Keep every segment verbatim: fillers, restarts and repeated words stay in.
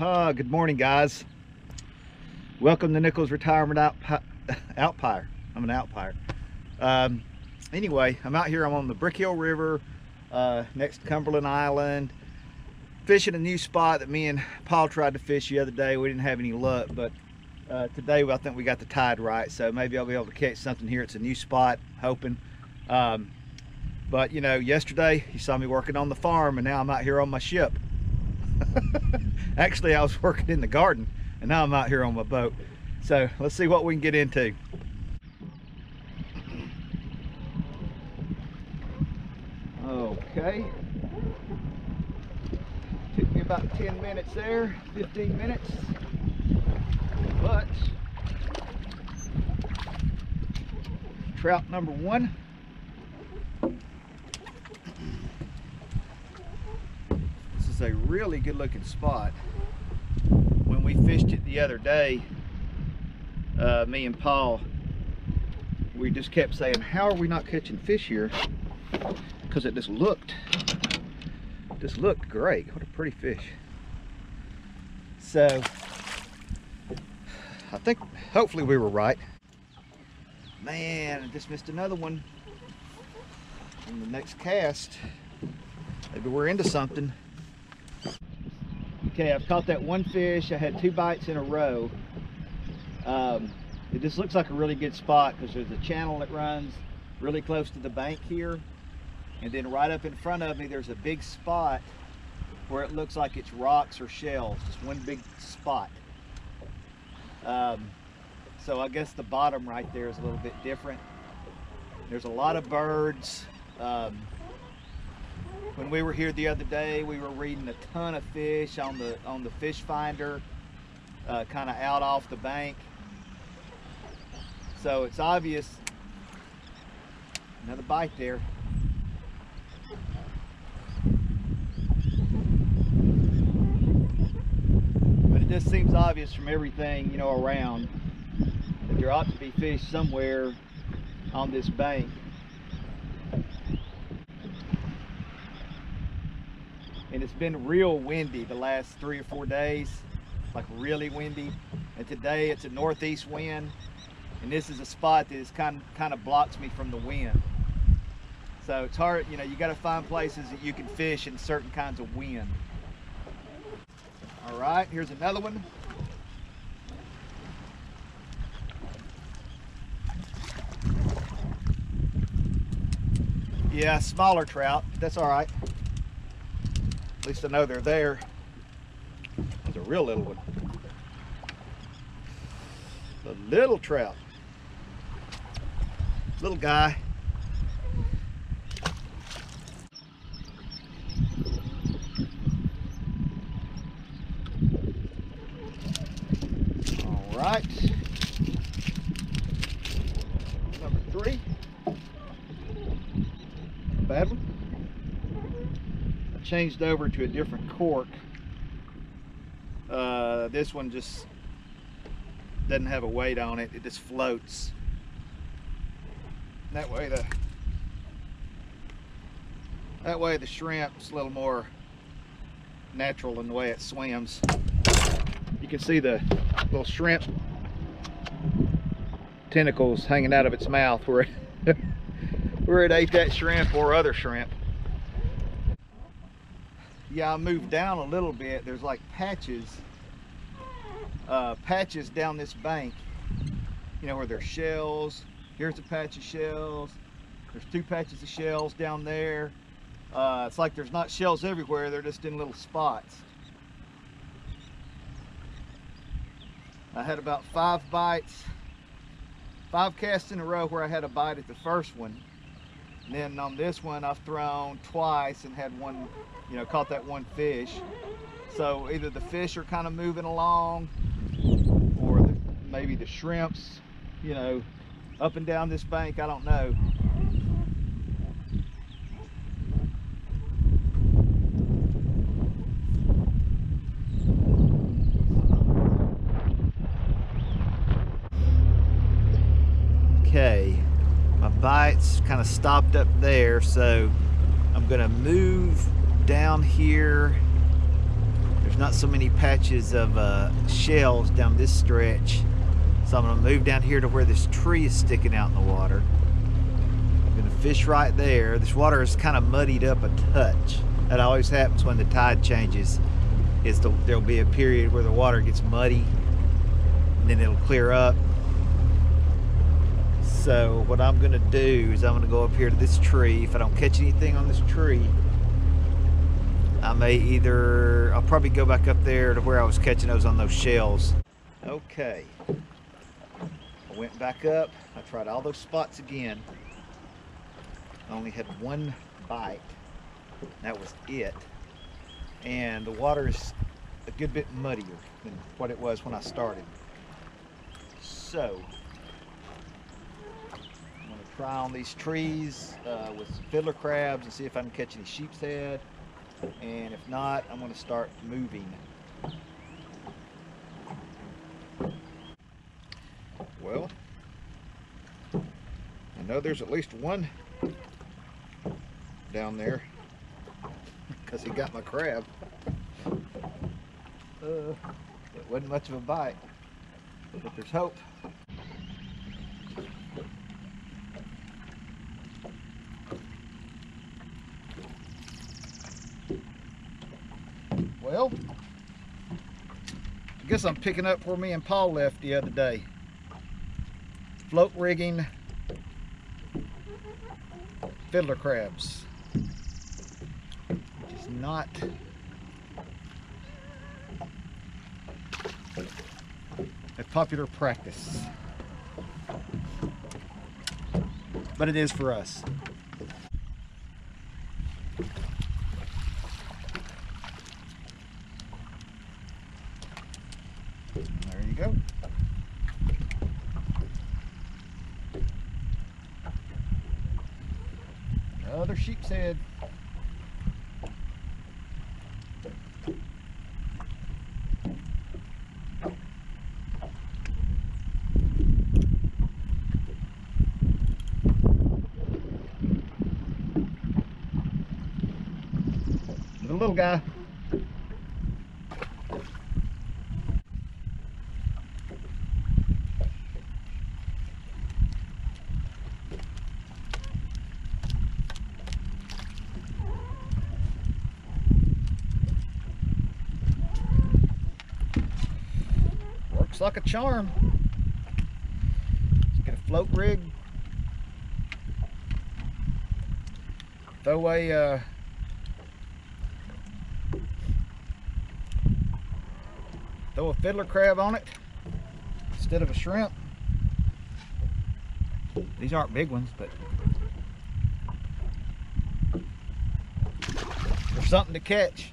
Uh, good morning, guys. Welcome to Nichols Retirement Empire. I'm an outpire. Um, anyway, I'm out here. I'm on the Brickhill River, uh, next to Cumberland Island, fishing a new spot that me and Paul tried to fish the other day. We didn't have any luck, but uh, today I think we got the tide right, so maybe I'll be able to catch something here. It's a new spot, hoping. Um, but you know, yesterday you saw me working on the farm, and now I'm out here on my ship. Actually, I was working in the garden, and now I'm out here on my boat. So let's see what we can get into. Okay. Took me about ten minutes there, fifteen minutes. But trout number one. This is a really good looking spot. When we fished it the other day, uh, me and Paul, we just kept saying, how are we not catching fish here? Because it just looked just looked great. What a pretty fish. So I think hopefully we were right. Man, I just missed another one in the next cast. Maybe we're into something. Okay, I've caught that one fish. I had two bites in a row. Um, it just looks like a really good spot because there's a channel that runs really close to the bank here. And then right up in front of me, there's a big spot where it looks like it's rocks or shells, just one big spot. Um, so I guess the bottom right there is a little bit different. There's a lot of birds. Um, when we were here the other day, we were reading a ton of fish on the, on the fish finder, uh, kind of out off the bank. So it's obvious. Another bite there. This seems obvious from everything, you know, around, that there ought to be fish somewhere on this bank. And it's been real windy the last three or four days, like really windy. And today it's a northeast wind, and this is a spot that is kind of, kind of blocks me from the wind. So it's hard, you know, you got to find places that you can fish in certain kinds of wind. All right, here's another one. Yeah, smaller trout, but that's all right. At least I know they're there. There's a real little one. The little trout. Little guy. Right, number three, bad one. I changed over to a different cork. Uh, this one just doesn't have a weight on it, it just floats. That way the, that way the shrimp's a little more natural in the way it swims. You can see the little shrimp tentacles hanging out of its mouth where it, where it ate that shrimp or other shrimp. Yeah, I moved down a little bit. There's like patches, uh, patches down this bank, you know, where there's shells. Here's a patch of shells. There's two patches of shells down there. Uh, it's like there's not shells everywhere. They're just in little spots. I had about five bites, five casts in a row where I had a bite at the first one. And then on this one, I've thrown twice and had one, you know, caught that one fish. So either the fish are kind of moving along, or the, maybe the shrimps, you know, up and down this bank, I don't know. Okay, my bites kind of stopped up there, so I'm gonna move down here. There's not so many patches of uh, shells down this stretch. So I'm gonna move down here to where this tree is sticking out in the water. I'm gonna fish right there. This water is kind of muddied up a touch. That always happens when the tide changes. Is the, there'll be a period where the water gets muddy and then it'll clear up. So what I'm gonna do is I'm gonna go up here to this tree. If I don't catch anything on this tree, I may either, I'll probably go back up there to where I was catching those on those shells. Okay, I went back up. I tried all those spots again. I only had one bite. That was it. And the water is a good bit muddier than what it was when I started. So I'm gonna try on these trees uh, with fiddler crabs and see if I can catch any sheep's head. And if not, I'm gonna start moving. Well, I know there's at least one down there, because he got my crab. Uh, it wasn't much of a bite, but there's hope. Well, I guess I'm picking up where me and Paul left the other day. Float rigging fiddler crabs. Not a popular practice, but it is for us. There you go. Another sheep's head. Little guy. Works like a charm. Let's get a float rig. Throw a uh, Throw a fiddler crab on it instead of a shrimp. These aren't big ones, but there's something to catch.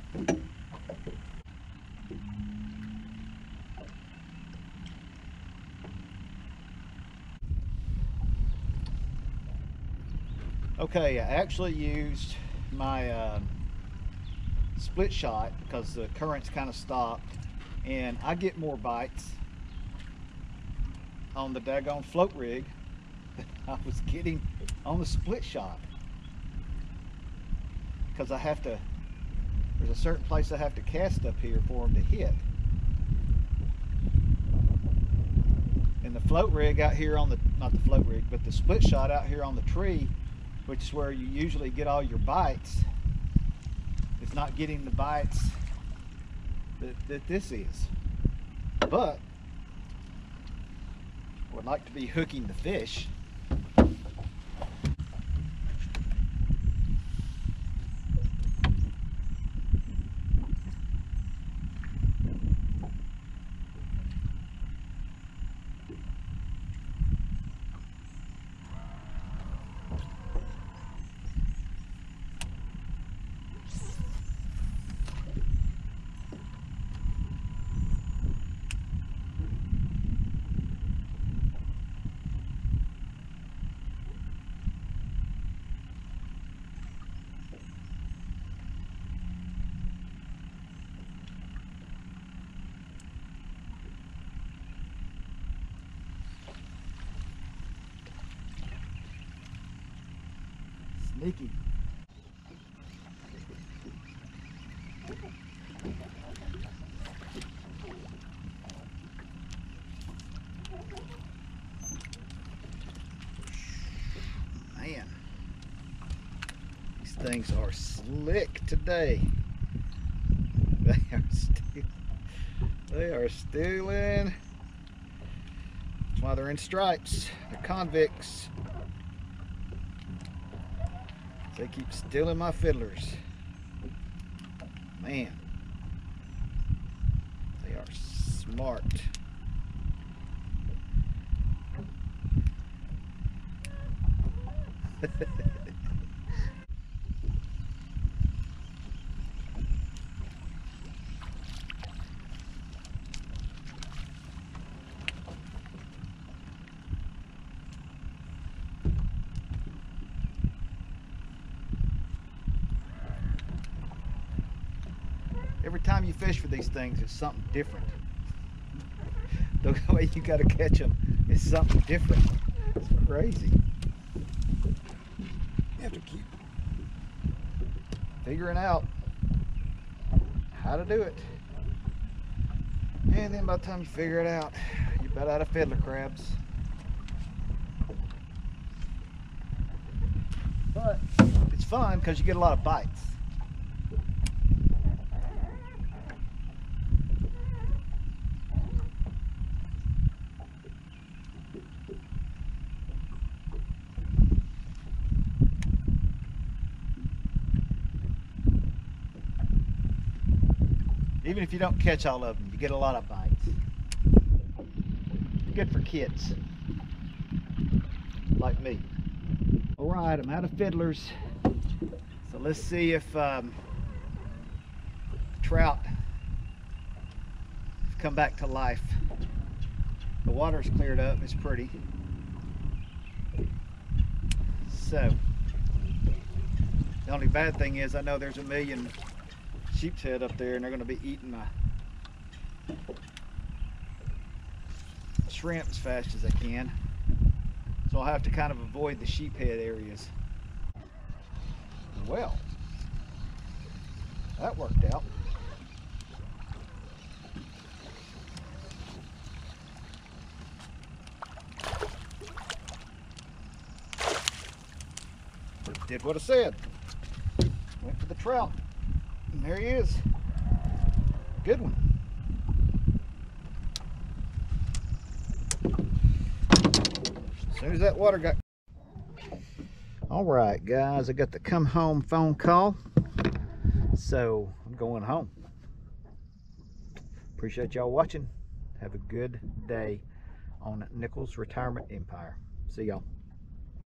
Okay, I actually used my uh, split shot because the current's kind of stopped. And I get more bites on the daggone float rig than I was getting on the split shot. Because I have to, there's a certain place I have to cast up here for them to hit. And the float rig out here on the, not the float rig, but the split shot out here on the tree, which is where you usually get all your bites, it's not getting the bites That, that this is. But I would like to be hooking the fish. Sneaky. things are slick today. They are stealing. They are stealing. That's why they're in stripes. They're convicts. They keep stealing my fiddlers. Man. They are smart. Every time you fish for these things, it's something different. The way you got to catch them is something different. It's crazy. Have to keep figuring out how to do it, and then by the time you figure it out, you're about out of fiddler crabs. But it's fun because you get a lot of bites. Even if you don't catch all of them, you get a lot of bites. Good for kids like me. All right, I'm out of fiddlers. So let's see if um, trout have come back to life. The water's cleared up, it's pretty. So, the only bad thing is I know there's a million sheep's head up there, and they're going to be eating my shrimp as fast as they can, so I'll have to kind of avoid the sheep head areas. Well, that worked out. Did what I said, went for the trout. There he is. Good one. As soon as that water got... Alright guys, I got the come home phone call. So, I'm going home. Appreciate y'all watching. Have a good day on Nichols Retirement Empire. See y'all.